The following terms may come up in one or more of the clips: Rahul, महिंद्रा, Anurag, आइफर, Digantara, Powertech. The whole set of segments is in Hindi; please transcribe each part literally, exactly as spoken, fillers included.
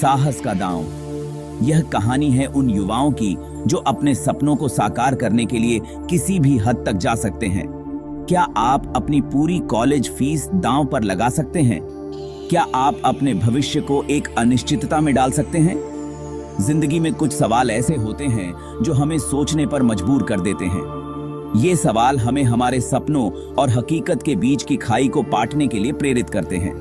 साहस का दांव। यह कहानी है उन युवाओं की जो अपने सपनों को साकार करने के लिए किसी भी हद तक जा सकते हैं। क्या आप अपनी पूरी कॉलेज फीस दांव पर लगा सकते हैं? क्या आप अपने भविष्य को एक अनिश्चितता में डाल सकते हैं? जिंदगी में कुछ सवाल ऐसे होते हैं जो हमें सोचने पर मजबूर कर देते हैं। ये सवाल हमें हमारे सपनों और हकीकत के बीच की खाई को पाटने के लिए प्रेरित करते हैं।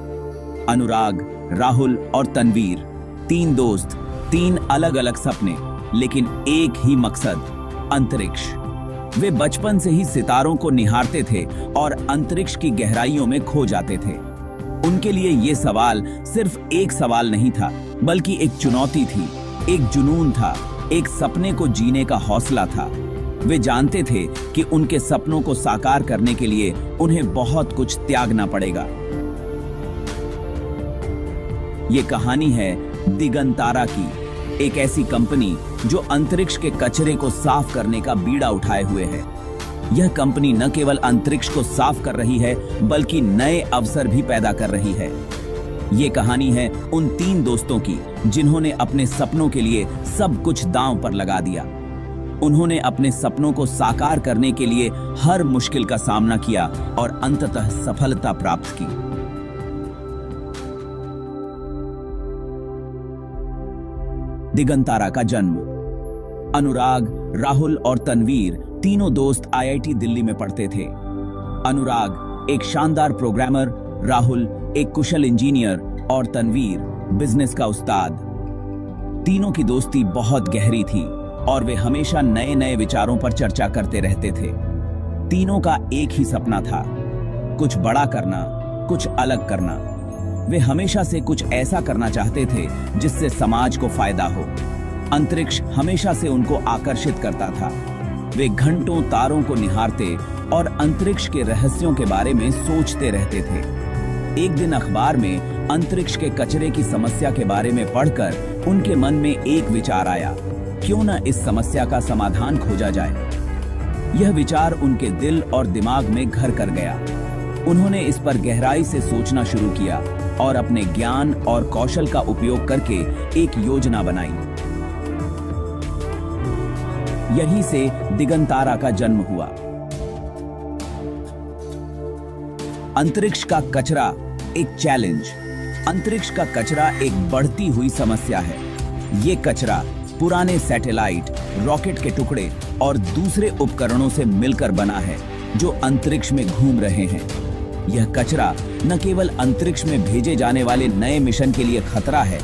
अनुराग, राहुल और तनवीर, तीन दोस्त, तीन अलग अलग सपने, लेकिन एक ही मकसद, अंतरिक्ष। वे बचपन से ही सितारों को निहारते थे और अंतरिक्ष की गहराइयों में खो जाते थे। उनके लिए ये सवाल सिर्फ एक सवाल नहीं था, बल्कि एक चुनौती थी, एक जुनून था, एक सपने को जीने का हौसला था। वे जानते थे कि उनके सपनों को साकार करने के लिए उन्हें बहुत कुछ त्यागना पड़ेगा। ये कहानी है दिगंतारा की, एक ऐसी कंपनी जो अंतरिक्ष के कचरे को साफ करने का बीड़ा उठाए हुए है। यह कंपनी न केवल अंतरिक्ष को साफ कर रही है, बल्कि नए अवसर भी पैदा कर रही है। ये कहानी है उन तीन दोस्तों की जिन्होंने अपने सपनों के लिए सब कुछ दांव पर लगा दिया। उन्होंने अपने सपनों को साकार करने के लिए हर मुश्किल का सामना किया और अंततः सफलता प्राप्त की। दिगंतारा का जन्म। अनुराग, राहुल और तनवीर तीनों दोस्त आई आई टी दिल्ली में पढ़ते थे। अनुराग एक शानदार प्रोग्रामर, राहुल एक कुशल इंजीनियर और तनवीर बिजनेस का उस्ताद। तीनों की दोस्ती बहुत गहरी थी और वे हमेशा नए नए विचारों पर चर्चा करते रहते थे। तीनों का एक ही सपना था, कुछ बड़ा करना, कुछ अलग करना। वे हमेशा से कुछ ऐसा करना चाहते थे जिससे समाज को फायदा हो। अंतरिक्ष हमेशा से उनको आकर्षित करता था। वे घंटों तारों को निहारते और अंतरिक्ष के रहस्यों के बारे में सोचते रहते थे। एक दिन अखबार में अंतरिक्ष के कचरे की समस्या के बारे में पढ़कर उनके मन में एक विचार आया, क्यों न इस समस्या का समाधान खोजा जाए। यह विचार उनके दिल और दिमाग में घर कर गया। उन्होंने इस पर गहराई से सोचना शुरू किया और अपने ज्ञान और कौशल का उपयोग करके एक योजना बनाई। यहीं से दिगंतारा का जन्म हुआ। अंतरिक्ष का कचरा एक चैलेंज। अंतरिक्ष का कचरा एक बढ़ती हुई समस्या है। ये कचरा पुराने सैटेलाइट, रॉकेट के टुकड़े और दूसरे उपकरणों से मिलकर बना है जो अंतरिक्ष में घूम रहे हैं। यह कचरा न केवल अंतरिक्ष में भेजे जाने वाले नए मिशन के लिए खतरा है,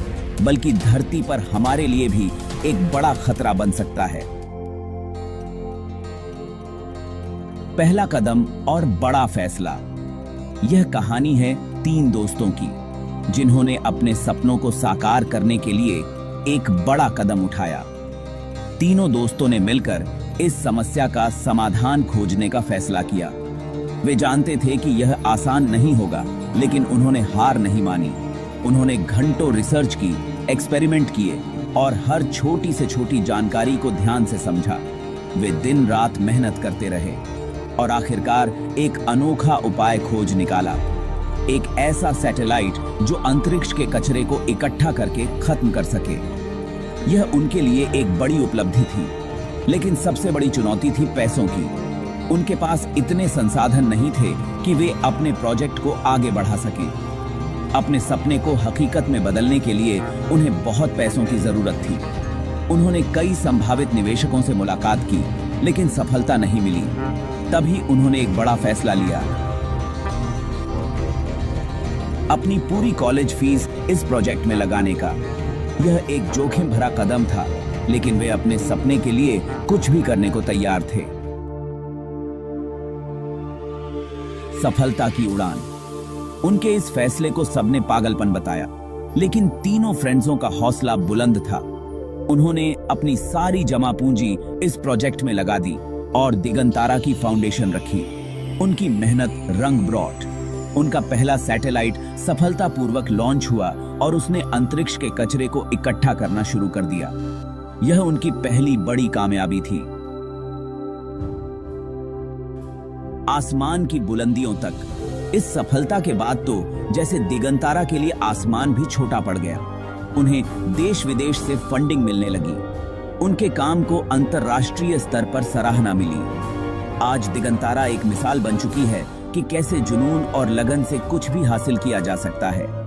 बल्कि धरती पर हमारे लिए भी एक बड़ा खतरा बन सकता है। पहला कदम और बड़ा फैसला। यह कहानी है तीन दोस्तों की जिन्होंने अपने सपनों को साकार करने के लिए एक बड़ा कदम उठाया। तीनों दोस्तों ने मिलकर इस समस्या का समाधान खोजने का फैसला किया। वे जानते थे कि यह आसान नहीं होगा, लेकिन उन्होंने हार नहीं मानी। उन्होंने घंटों रिसर्च की, एक्सपेरिमेंट किए और हर छोटी से छोटी जानकारी को ध्यान से समझा। वे दिन रात मेहनत करते रहे और आखिरकार एक अनोखा उपाय खोज निकाला, एक ऐसा सैटेलाइट जो अंतरिक्ष के कचरे को इकट्ठा करके खत्म कर सके। यह उनके लिए एक बड़ी उपलब्धि थी, लेकिन सबसे बड़ी चुनौती थी पैसों की। उनके पास इतने संसाधन नहीं थे कि वे अपने प्रोजेक्ट को आगे बढ़ा सकें। अपने सपने को हकीकत में बदलने के लिए उन्हें बहुत पैसों की जरूरत थी। उन्होंने कई संभावित निवेशकों से मुलाकात की, लेकिन सफलता नहीं मिली। तभी उन्होंने एक बड़ा फैसला लिया, अपनी पूरी कॉलेज फीस इस प्रोजेक्ट में लगाने का। यह एक जोखिम भरा कदम था, लेकिन वे अपने सपने के लिए कुछ भी करने को तैयार थे। सफलता की उड़ान। उनके इस फैसले को सबने पागलपन बताया, लेकिन तीनों फ्रेंड्सों का हौसला बुलंद था। उन्होंने अपनी सारी जमा पूंजी इस प्रोजेक्ट में लगा दी और दिगंतारा की फाउंडेशन रखी। उनकी मेहनत रंग ब्रॉट। उनका पहला सैटेलाइट सफलतापूर्वक लॉन्च हुआ और उसने अंतरिक्ष के कचरे को इकट्ठा करना शुरू कर दिया। यह उनकी पहली बड़ी कामयाबी थी। आसमान की बुलंदियों तक। इस सफलता के बाद तो जैसे दिगंतारा के लिए आसमान भी छोटा पड़ गया। उन्हें देश विदेश से फंडिंग मिलने लगी। उनके काम को अंतरराष्ट्रीय स्तर पर सराहना मिली। आज दिगंतारा एक मिसाल बन चुकी है कि कैसे जुनून और लगन से कुछ भी हासिल किया जा सकता है।